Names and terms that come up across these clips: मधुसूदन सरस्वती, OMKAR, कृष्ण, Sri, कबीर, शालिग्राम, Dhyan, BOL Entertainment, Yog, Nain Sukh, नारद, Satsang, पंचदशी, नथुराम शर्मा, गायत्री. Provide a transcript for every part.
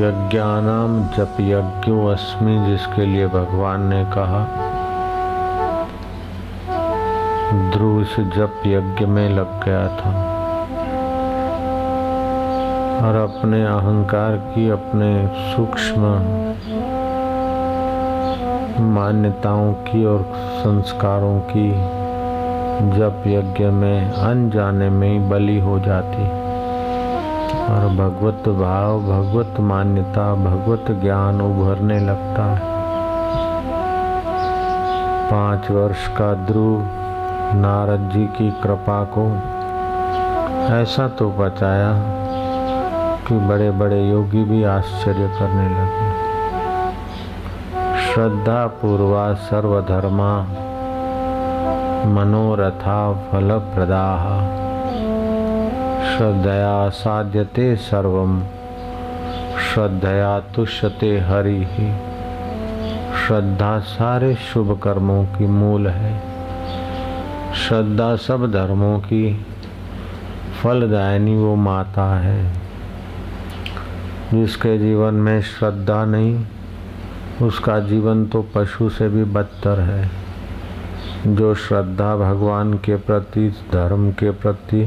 यज्ञानाम जप यज्ञो अस्मि, जिसके लिए भगवान ने कहा ध्रुव इस जप यज्ञ में लग गया था और अपने अहंकार की, अपने सूक्ष्म मान्यताओं की और संस्कारों की जप यज्ञ में अनजाने में ही बलि हो जाती और भगवत भाव, भगवत मान्यता, भगवत ज्ञान उभरने लगता है। 5 वर्ष का ध्रुव नारद जी की कृपा को ऐसा तो बचाया कि बड़े बड़े योगी भी आश्चर्य करने लगे। श्रद्धा पूर्वा सर्वधर्मा मनोरथा फलप्रदाः, श्रद्धया साध्यते सर्वं, श्रद्धया तुष्यते हरिः। श्रद्धा सारे शुभ कर्मों की मूल है। श्रद्धा सब धर्मों की फलदायिनी वो माता है। जिसके जीवन में श्रद्धा नहीं, उसका जीवन तो पशु से भी बदतर है। जो श्रद्धा भगवान के प्रति, धर्म के प्रति,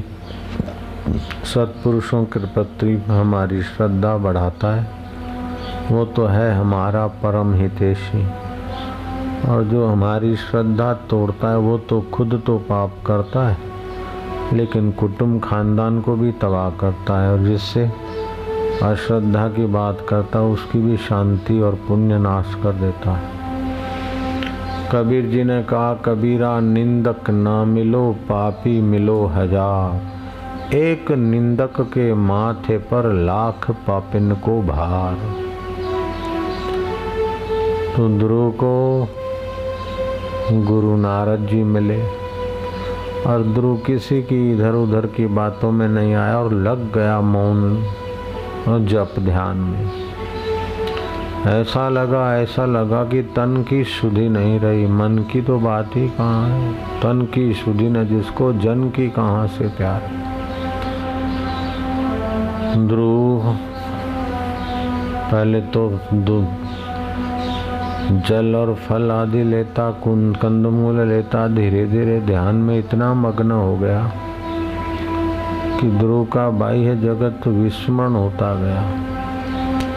सत्पुरुषों के प्रति हमारी श्रद्धा बढ़ाता है, वो तो है हमारा परम हितैषी। और जो हमारी श्रद्धा तोड़ता है वो तो खुद तो पाप करता है, लेकिन कुटुंब खानदान को भी तबाह करता है। और जिससे अश्रद्धा की बात करता है उसकी भी शांति और पुण्य नाश कर देता है। कबीर जी ने कहा, कबीरा निंदक ना मिलो, पापी मिलो हजार। एक निंदक के माथे पर लाख पापिन को भार। तो ध्रुव को गुरु नारद जी मिले और ध्रुव किसी की इधर उधर की बातों में नहीं आया और लग गया मौन और जप ध्यान में। ऐसा लगा कि तन की शुद्धि नहीं रही, मन की तो बात ही कहाँ है। तन की शुद्धि न जिसको, जन की कहाँ से प्यार। ध्रुव पहले तो जल और फल आदि लेता, कंदमूल लेता, धीरे धीरे ध्यान में इतना मग्न हो गया कि ध्रुव का बाह्य जगत विस्मरण होता गया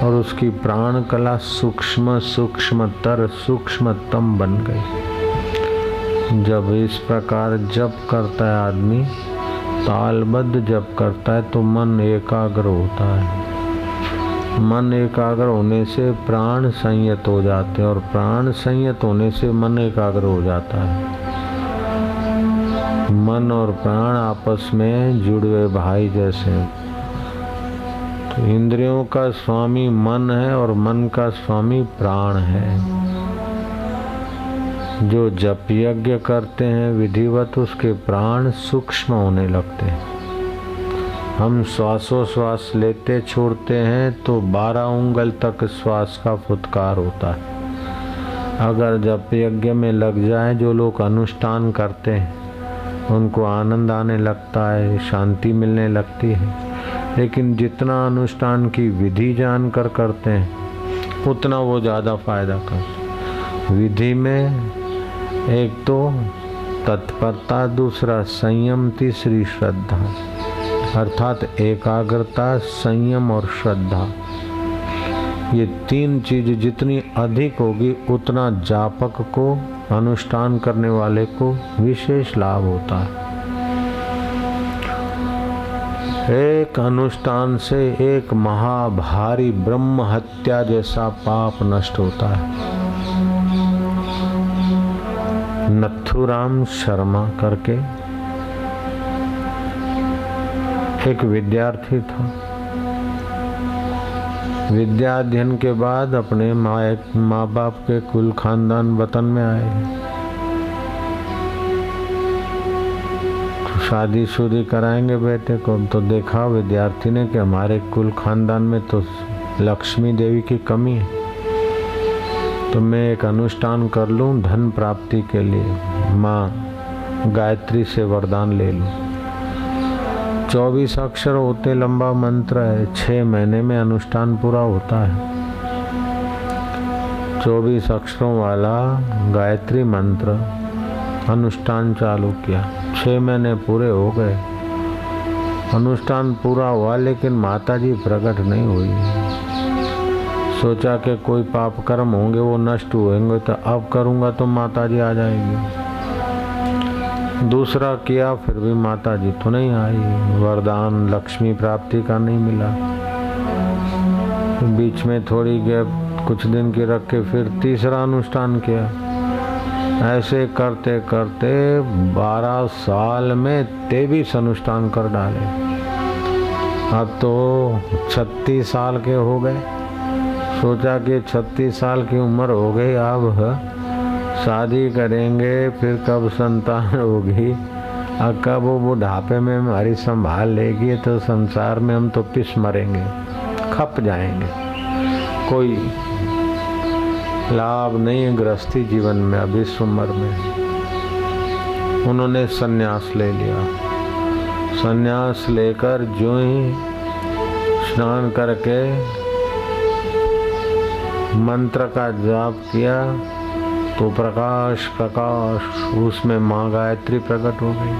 और उसकी प्राण कला सूक्ष्मतम बन गई। जब इस प्रकार जप करता है आदमी, तालबद्ध जप करता है, तो मन एकाग्र होता है। मन एकाग्र होने से प्राण संयत हो जाते हैं और प्राण संयत होने से मन एकाग्र हो जाता है। मन और प्राण आपस में जुड़वे भाई जैसे। इंद्रियों का स्वामी मन है और मन का स्वामी प्राण है। जो जप यज्ञ करते हैं विधिवत, उसके प्राण सूक्ष्म होने लगते हैं। हम श्वासोश्वास लेते छोड़ते हैं तो 12 उंगल तक श्वास का फुटकार होता है। अगर जप यज्ञ में लग जाए, जो लोग अनुष्ठान करते हैं उनको आनंद आने लगता है, शांति मिलने लगती है। लेकिन जितना अनुष्ठान की विधि जानकर करते हैं उतना वो ज़्यादा फायदा करते। विधि में एक तो तत्परता, दूसरा संयम, तीसरी श्रद्धा, अर्थात एकाग्रता, संयम और श्रद्धा। ये 3 चीज़ जितनी अधिक होगी उतना जापक को, अनुष्ठान करने वाले को विशेष लाभ होता है। एक अनुष्ठान से एक महाभारी ब्रह्म हत्या जैसा पाप नष्ट होता है। नथुराम शर्मा करके एक विद्यार्थी था। विद्या अध्ययन के बाद अपने माँ बाप के कुल खानदान वतन में आए। शादी कराएंगे बेटे को, तो देखा विद्यार्थी ने कि हमारे कुल खानदान में तो लक्ष्मी देवी की कमी है, तो मैं एक अनुष्ठान कर लूँ धन प्राप्ति के लिए, माँ गायत्री से वरदान ले लूँ। 24 अक्षर होते लंबा मंत्र है। 6 महीने में अनुष्ठान पूरा होता है। 24 अक्षरों वाला गायत्री मंत्र अनुष्ठान चालू किया, 6 महीने पूरे हो गए, अनुष्ठान पूरा हुआ, लेकिन माता जी प्रकट नहीं हुई। सोचा कि कोई पाप कर्म होंगे वो नष्ट होंगे तो अब करूँगा तो माता जी आ जाएगी। दूसरा किया फिर भी माता जी तो नहीं आई, वरदान लक्ष्मी प्राप्ति का नहीं मिला। बीच में थोड़ी गैप कुछ दिन की रख के फिर तीसरा अनुष्ठान किया। ऐसे करते करते 12 साल में 23 अनुष्ठान कर डाले। अब तो 36 साल के हो गए। सोचा कि 36 साल की उम्र हो गई, अब शादी करेंगे, फिर कब संतान होगी और कब वो बुढ़ापे में हमारी संभाल लेगी, तो संसार में हम तो पिस मरेंगे, खप जाएंगे, कोई लाभ नहीं है गृहस्थी जीवन में। अब इस उम्र में उन्होंने संन्यास ले लिया। संन्यास लेकर जो ही स्नान करके मंत्र का जाप किया तो प्रकाश प्रकाश उसमें माँ गायत्री प्रकट हो गई।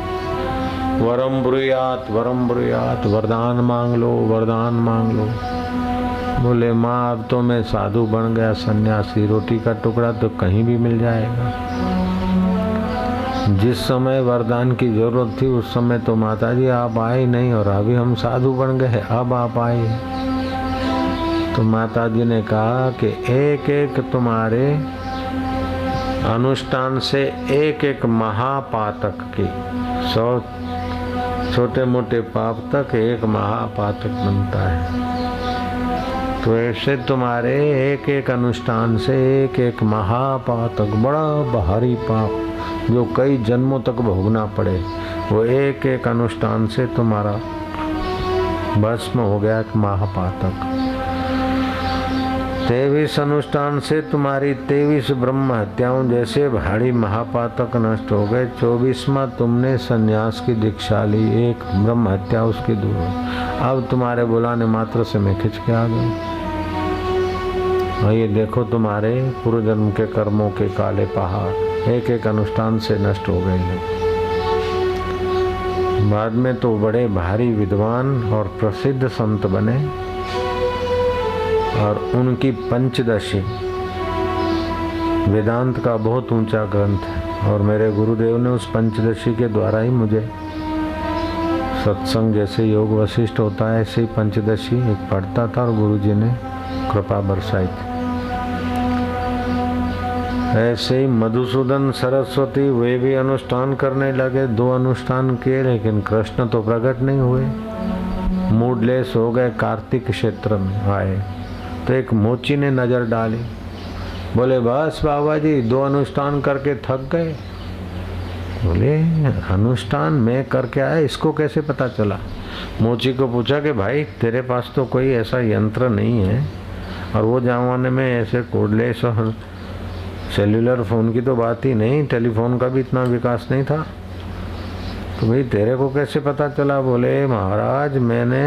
वरम ब्रूयात, वरम ब्रूयात, वरदान मांग लो, वरदान मांग लो। बोले माँ अब तो मैं साधु बन गया, सन्यासी, रोटी का टुकड़ा तो कहीं भी मिल जाएगा। जिस समय वरदान की जरूरत थी उस समय तो माता जी आप आए नहीं, और अभी हम साधु बन गए अब आप आए। तो माता जी ने कहा कि एक एक तुम्हारे अनुष्ठान से एक एक महापातक की 100 छोटे मोटे पाप तक एक महापातक बनता है। तो ऐसे तुम्हारे एक एक अनुष्ठान से एक एक महापातक, बड़ा भारी पाप जो कई जन्मों तक भोगना पड़े, वो एक एक अनुष्ठान से तुम्हारा भस्म हो गया एक महापातक। 23 अनुष्ठान से तुम्हारी 23 ब्रह्म हत्याओं जैसे भारी महापातक नष्ट हो गए। 24वां तुमने संन्यास की दीक्षा ली, एक ब्रह्म हत्या उसकी दूर। अब तुम्हारे बुलाने मात्र से मैं खिंच के आ गई। ये देखो तुम्हारे पूर्वजन्म के कर्मों के काले पहाड़ एक एक अनुष्ठान से नष्ट हो गए हैं। बाद में तो बड़े भारी विद्वान और प्रसिद्ध संत बने, और उनकी पंचदशी वेदांत का बहुत ऊंचा ग्रंथ है, और मेरे गुरुदेव ने उस पंचदशी के द्वारा ही मुझे सत्संग, जैसे योग वशिष्ठ होता है ऐसे ही पंचदशी एक पढ़ता था, और गुरुजी ने कृपा बरसाई थी। ऐसे ही मधुसूदन सरस्वती वे भी अनुष्ठान करने लगे। 2 अनुष्ठान किए लेकिन कृष्ण तो प्रकट नहीं हुए, मूडलेस हो गए। कार्तिक क्षेत्र में आए तो एक मोची ने नजर डाली, बोले बस बाबा जी 2 अनुष्ठान करके थक गए। बोले अनुष्ठान मैं करके आया, इसको कैसे पता चला? मोची को पूछा कि भाई तेरे पास तो कोई ऐसा यंत्र नहीं है, और वो जमाने में ऐसे कोडलेस और सेल्यूलर फ़ोन की तो बात ही नहीं, टेलीफोन का भी इतना विकास नहीं था, तो भाई तेरे को कैसे पता चला? बोले महाराज मैंने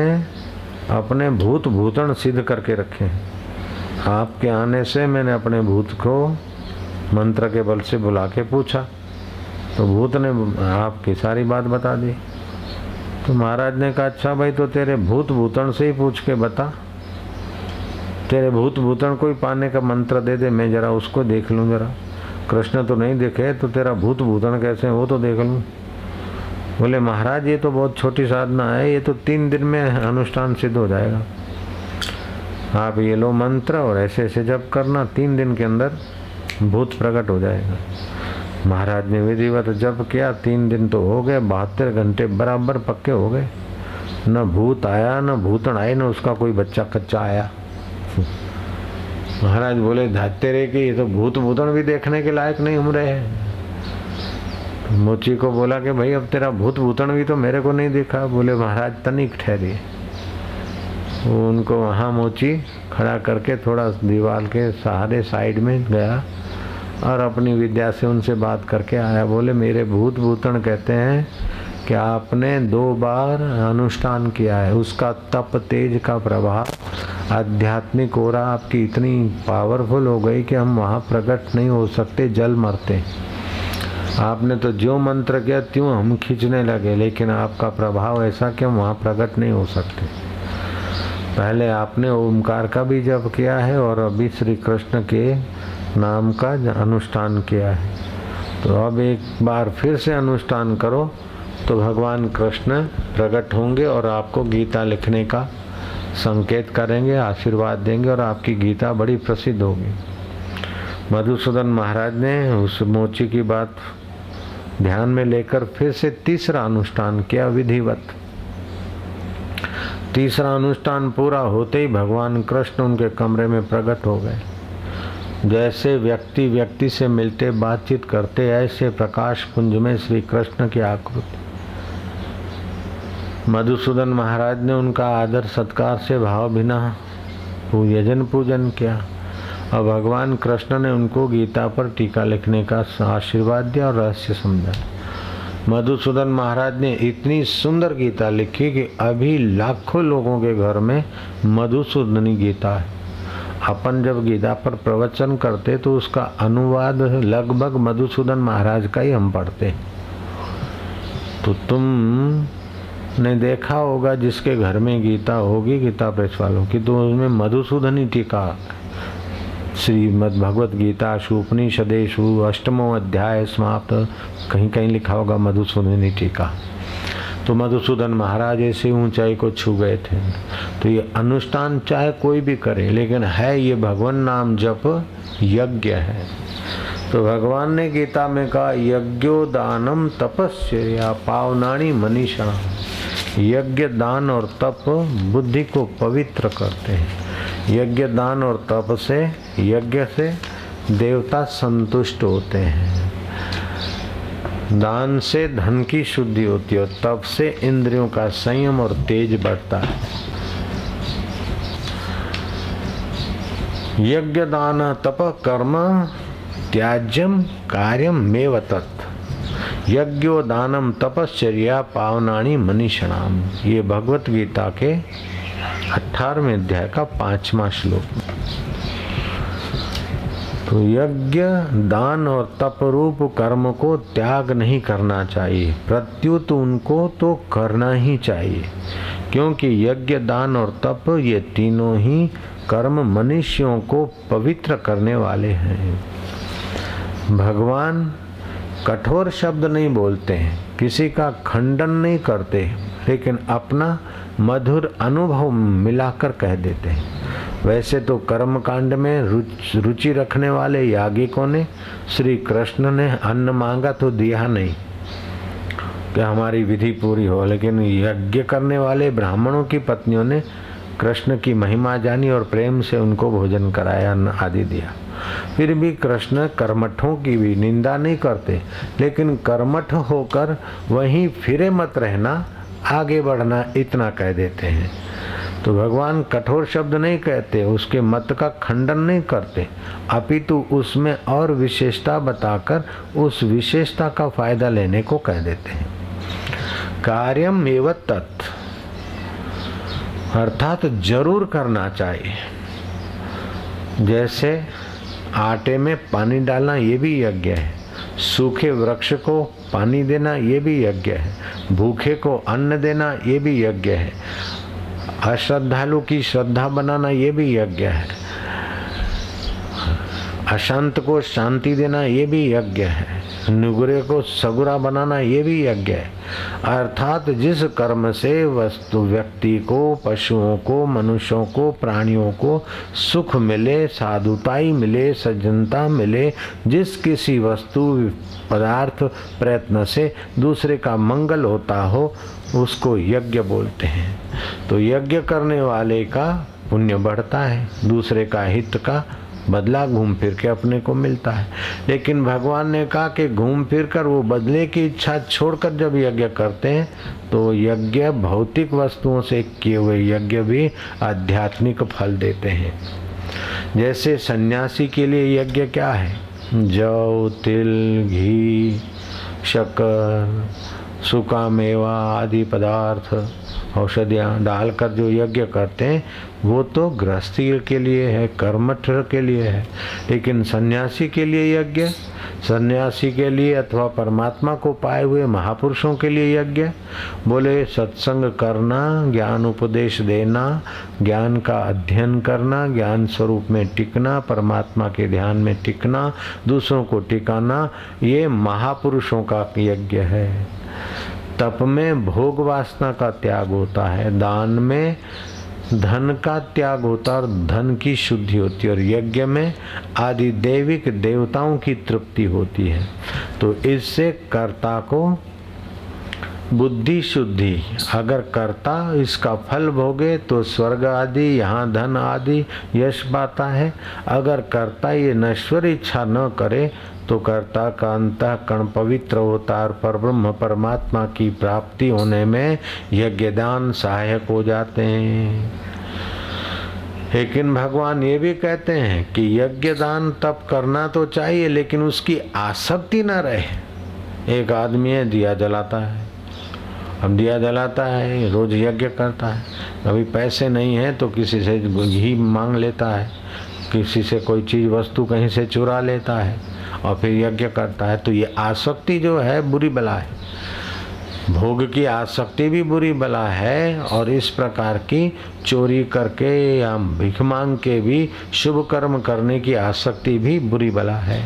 अपने भूत भूतण सिद्ध करके रखे हैं, आपके आने से मैंने अपने भूत को मंत्र के बल से बुला के पूछा तो भूत ने आपकी सारी बात बता दी। तो महाराज ने कहा अच्छा भाई तो तेरे भूत भूतण से ही पूछ के बता, तेरे भूत भूतण को ही पाने का मंत्र दे दे, मैं जरा उसको देख लूँ। जरा कृष्ण तो नहीं दिखे तो तेरा भूत भूतण कैसे है वो तो देख लूँ। बोले महाराज ये तो बहुत छोटी साधना है, ये तो 3 दिन में अनुष्ठान सिद्ध हो जाएगा, आप ये लो मंत्र और ऐसे ऐसे जप करना, 3 दिन के अंदर भूत प्रकट हो जाएगा। महाराज ने विधिवत जप किया, 3 दिन तो हो गए, 72 घंटे बराबर पक्के हो गए। न भूत आया, न भूतण आई, न उसका कोई बच्चा कच्चा आया। महाराज बोले धातेरे की ये तो भूत भूतण भी देखने के लायक नहीं उम्र है। मोची को बोला कि भाई अब तेरा भूत भूतण भी तो मेरे को नहीं देखा। बोले महाराज तनिक ठहरिए। उनको वहाँ मोची खड़ा करके थोड़ा दीवार के सहारे साइड में गया और अपनी विद्या से उनसे बात करके आया। बोले मेरे भूत भूतण कहते हैं कि आपने 2 बार अनुष्ठान किया है, उसका तप तेज का प्रभाव आध्यात्मिक ओरा आपकी इतनी पावरफुल हो गई कि हम वहाँ प्रकट नहीं हो सकते, जल मरते। आपने तो जो मंत्र किया त्यों हम खींचने लगे, लेकिन आपका प्रभाव ऐसा कि हम वहाँ प्रकट नहीं हो सकते। पहले आपने ओमकार का भी जप किया है और अभी श्री कृष्ण के नाम का अनुष्ठान किया है, तो अब एक बार फिर से अनुष्ठान करो तो भगवान कृष्ण प्रकट होंगे और आपको गीता लिखने का संकेत करेंगे, आशीर्वाद देंगे और आपकी गीता बड़ी प्रसिद्ध होगी। मधुसूदन महाराज ने उस मोची की बात ध्यान में लेकर फिर से तीसरा अनुष्ठान किया विधिवत। तीसरा अनुष्ठान पूरा होते ही भगवान कृष्ण उनके कमरे में प्रकट हो गए। जैसे व्यक्ति व्यक्ति से मिलते बातचीत करते, ऐसे प्रकाश पुंज में श्री कृष्ण की आकृति। मधुसूदन महाराज ने उनका आदर सत्कार से भाव बिना यजन पूजन किया और भगवान कृष्ण ने उनको गीता पर टीका लिखने का आशीर्वाद दिया और रहस्य समझाया। मधुसूदन महाराज ने इतनी सुंदर गीता लिखी कि अभी लाखों लोगों के घर में मधुसूदनी गीता है। अपन जब गीता पर प्रवचन करते तो उसका अनुवाद लगभग मधुसूदन महाराज का ही हम पढ़ते। तो तुम ने देखा होगा जिसके घर में गीता होगी, गीता प्रेस वालों की, तो उसमें मधुसूदनी टीका श्रीमद् भगवत गीता उपनिषदेषु 8वां अध्याय समाप्त, कहीं कहीं लिखा होगा मधुसूदनी टीका। तो मधुसूदन महाराज ऐसी ऊंचाई को छू गए थे। तो ये अनुष्ठान चाहे कोई भी करे, लेकिन है ये भगवान नाम जप यज्ञ है। तो भगवान ने गीता में कहा यज्ञोदानम तपस्या पावनानी मनीषा, यज्ञ दान और तप बुद्धि को पवित्र करते हैं। यज्ञ दान और तप से, यज्ञ से देवता संतुष्ट होते हैं, दान से धन की शुद्धि होती है और तप से इंद्रियों का संयम और तेज बढ़ता है। यज्ञ दान तप कर्म त्याज्यम कार्यम मेव तत्, यज्ञो दानम तपश्चर्या पावनानी मनीषणाम। ये भगवत गीता के 18वें अध्याय का 5वां श्लोक। तो यज्ञ दान और तप रूप कर्म को त्याग नहीं करना चाहिए, प्रत्युत उनको तो करना ही चाहिए, क्योंकि यज्ञ दान और तप ये तीनों ही कर्म मनुष्यों को पवित्र करने वाले हैं। भगवान कठोर शब्द नहीं बोलते हैं, किसी का खंडन नहीं करते, लेकिन अपना मधुर अनुभव मिलाकर कह देते हैं। वैसे तो कर्मकांड में रुचि रखने वाले याज्ञिकों ने श्री कृष्ण ने अन्न मांगा तो दिया नहीं कि हमारी विधि पूरी हो, लेकिन यज्ञ करने वाले ब्राह्मणों की पत्नियों ने कृष्ण की महिमा जानी और प्रेम से उनको भोजन कराया, अन्न आदि दिया। फिर भी कृष्ण कर्मठों की भी निंदा नहीं करते, लेकिन कर्मठ होकर वहीं फिरे मत रहना, आगे बढ़ना, इतना कह देते हैं। तो भगवान कठोर शब्द नहीं कहते, उसके मत का खंडन नहीं करते, अपितु उसमें और विशेषता बताकर उस विशेषता का फायदा लेने को कह देते हैं। कार्यम एव तत् अर्थात जरूर करना चाहिए। जैसे आटे में पानी डालना ये भी यज्ञ है, सूखे वृक्ष को पानी देना ये भी यज्ञ है, भूखे को अन्न देना ये भी यज्ञ है, अश्रद्धालु की श्रद्धा बनाना ये भी यज्ञ है, अशांत को शांति देना ये भी यज्ञ है, निगुरे को सगुरा बनाना ये भी यज्ञ है। अर्थात जिस कर्म से वस्तु व्यक्ति को, पशुओं को, मनुष्यों को, प्राणियों को सुख मिले, साधुताई मिले, सज्जनता मिले, जिस किसी वस्तु पदार्थ प्रयत्न से दूसरे का मंगल होता हो, उसको यज्ञ बोलते हैं। तो यज्ञ करने वाले का पुण्य बढ़ता है, दूसरे का हित का बदला घूम फिर के अपने को मिलता है। लेकिन भगवान ने कहा कि घूम फिर कर वो बदले की इच्छा छोड़कर जब यज्ञ करते हैं तो यज्ञ भौतिक वस्तुओं से किए हुए यज्ञ भी आध्यात्मिक फल देते हैं। जैसे सन्यासी के लिए यज्ञ क्या है? जौ, तिल, घी, शक्कर, सूखा मेवा आदि पदार्थ औषधियाँ डालकर जो यज्ञ करते हैं वो तो गृहस्थी के लिए है, कर्मठ के लिए है, लेकिन सन्यासी के लिए यज्ञ, सन्यासी के लिए अथवा परमात्मा को पाए हुए महापुरुषों के लिए यज्ञ बोले सत्संग करना, ज्ञान उपदेश देना, ज्ञान का अध्ययन करना, ज्ञान स्वरूप में टिकना, परमात्मा के ध्यान में टिकना, दूसरों को टिकाना, ये महापुरुषों का यज्ञ है। तप में भोग वासना का त्याग होता है, दान में धन का त्याग होता है और धन की शुद्धि होती है, और यज्ञ में आदि देविक देवताओं की तृप्ति होती है। तो इससे कर्ता को बुद्धि शुद्धि, अगर कर्ता इसका फल भोगे तो स्वर्ग आदि, यहाँ धन आदि यश पाता है। अगर कर्ता ये नश्वर इच्छा न करे तो कर्ता का अंतःकरण पवित्र होता है और परब्रह्म परमात्मा की प्राप्ति होने में यज्ञदान सहायक हो जाते हैं। लेकिन भगवान ये भी कहते हैं कि यज्ञदान तप करना तो चाहिए, लेकिन उसकी आसक्ति ना रहे। एक आदमी है, दिया जलाता है, अब दिया जलाता है, रोज यज्ञ करता है, अभी पैसे नहीं है तो किसी से घी मांग लेता है, किसी से कोई चीज़ वस्तु कहीं से चुरा लेता है और फिर यज्ञ करता है। तो ये आसक्ति जो है बुरी बला है, भोग की आसक्ति भी बुरी बला है, और इस प्रकार की चोरी करके या भिख मांग के भी शुभ कर्म करने की आसक्ति भी बुरी बला है।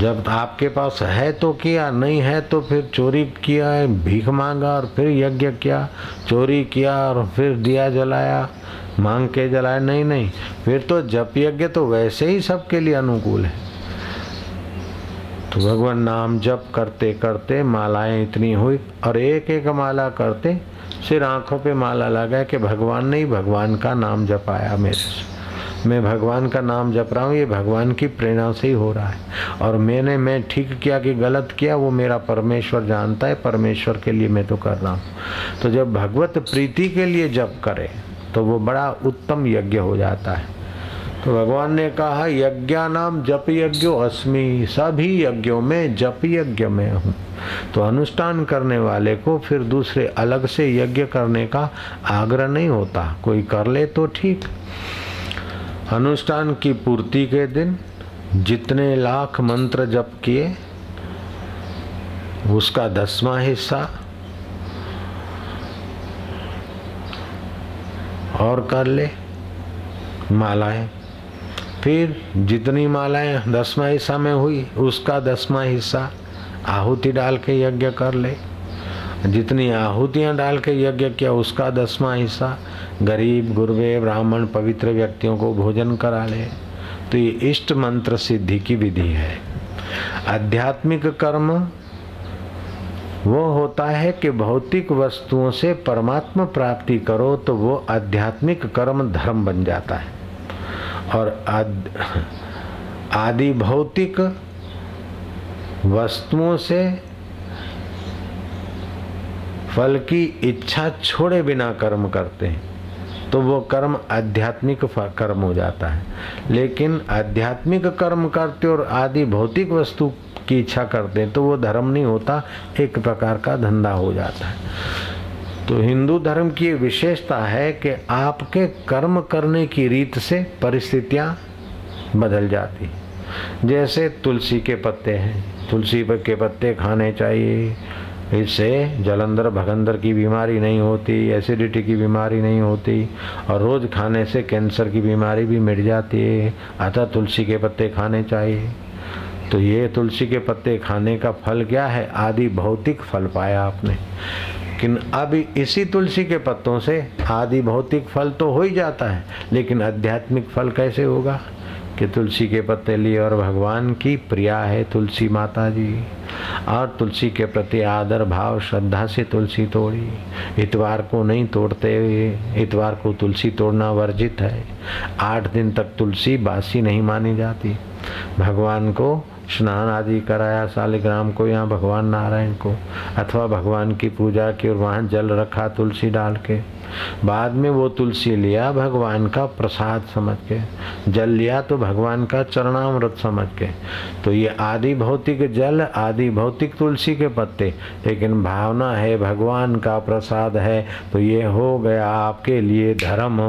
जब आपके पास है तो किया, नहीं है तो फिर चोरी किया, भीख मांगा और फिर यज्ञ किया, चोरी किया और फिर दिया जलाया, मांग के जलाया, नहीं फिर तो जप यज्ञ तो वैसे ही सबके लिए अनुकूल है। तो भगवान नाम जप करते करते मालाएं इतनी हुई और एक एक माला करते सिर आंखों पे माला लगा कि भगवान ने ही भगवान का नाम जपाया मेरे से, मैं भगवान का नाम जप रहा हूँ, ये भगवान की प्रेरणा से ही हो रहा है, और मैं ठीक किया कि गलत किया वो मेरा परमेश्वर जानता है, परमेश्वर के लिए मैं तो कर रहा हूँ। तो जब भगवत प्रीति के लिए जप करे तो वो बड़ा उत्तम यज्ञ हो जाता है। तो भगवान ने कहा यज्ञानाम जप यज्ञो अस्मि, सभी यज्ञों में जप यज्ञ में हूँ। तो अनुष्ठान करने वाले को फिर दूसरे अलग से यज्ञ करने का आग्रह नहीं होता, कोई कर ले तो ठीक। अनुष्ठान की पूर्ति के दिन जितने लाख मंत्र जप किए उसका 10वां हिस्सा, और कर ले मालाएं, फिर जितनी मालाएं 10वां हिस्सा में हुई उसका 10वां हिस्सा आहुति डाल के यज्ञ कर ले, जितनी आहुतियाँ डाल के यज्ञ किया उसका 10वां हिस्सा गरीब गुरबे ब्राह्मण पवित्र व्यक्तियों को भोजन करा ले। तो ये इष्ट मंत्र सिद्धि की विधि है। आध्यात्मिक कर्म वो होता है कि भौतिक वस्तुओं से परमात्मा प्राप्ति करो तो वो आध्यात्मिक कर्म धर्म बन जाता है, और आदि भौतिक वस्तुओं से फल की इच्छा छोड़े बिना कर्म करते हैं तो वो कर्म आध्यात्मिक कर्म हो जाता है। लेकिन आध्यात्मिक कर्म करते और आदि भौतिक वस्तु की इच्छा करते हैं तो वो धर्म नहीं होता, एक प्रकार का धंधा हो जाता है। तो हिंदू धर्म की विशेषता है कि आपके कर्म करने की रीत से परिस्थितियाँ बदल जाती। जैसे तुलसी के पत्ते हैं, तुलसी के पत्ते खाने चाहिए, इससे जलंधर भगंदर की बीमारी नहीं होती, एसिडिटी की बीमारी नहीं होती, और रोज़ खाने से कैंसर की बीमारी भी मिट जाती है। अतः तुलसी के पत्ते खाने चाहिए। तो ये तुलसी के पत्ते खाने का फल क्या है? आदि भौतिक फल पाया आपने, लेकिन अब इसी तुलसी के पत्तों से आदि भौतिक फल तो हो ही जाता है, लेकिन आध्यात्मिक फल कैसे होगा कि तुलसी के पत्ते लिए और भगवान की प्रिया है तुलसी माता जी, और तुलसी के प्रति आदर भाव श्रद्धा से तुलसी तोड़ी। इतवार को नहीं तोड़ते, इतवार को तुलसी तोड़ना वर्जित है। 8 दिन तक तुलसी बासी नहीं मानी जाती। भगवान को स्नान आदि कराया शालिग्राम को या भगवान नारायण को, अथवा भगवान की पूजा की और वहाँ जल रखा तुलसी डाल के। बाद में वो तुलसी लिया भगवान का प्रसाद समझ के, जल लिया तो भगवान का चरणामृत समझ के। तो ये आदि भौतिक जल, आदि भौतिक तुलसी के पत्ते, लेकिन भावना है भगवान का प्रसाद है, तो ये हो गया आपके लिए धर्म।